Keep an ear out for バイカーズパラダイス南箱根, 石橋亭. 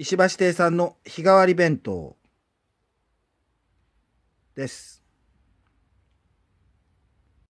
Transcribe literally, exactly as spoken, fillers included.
石橋亭さんの日替わり弁当です。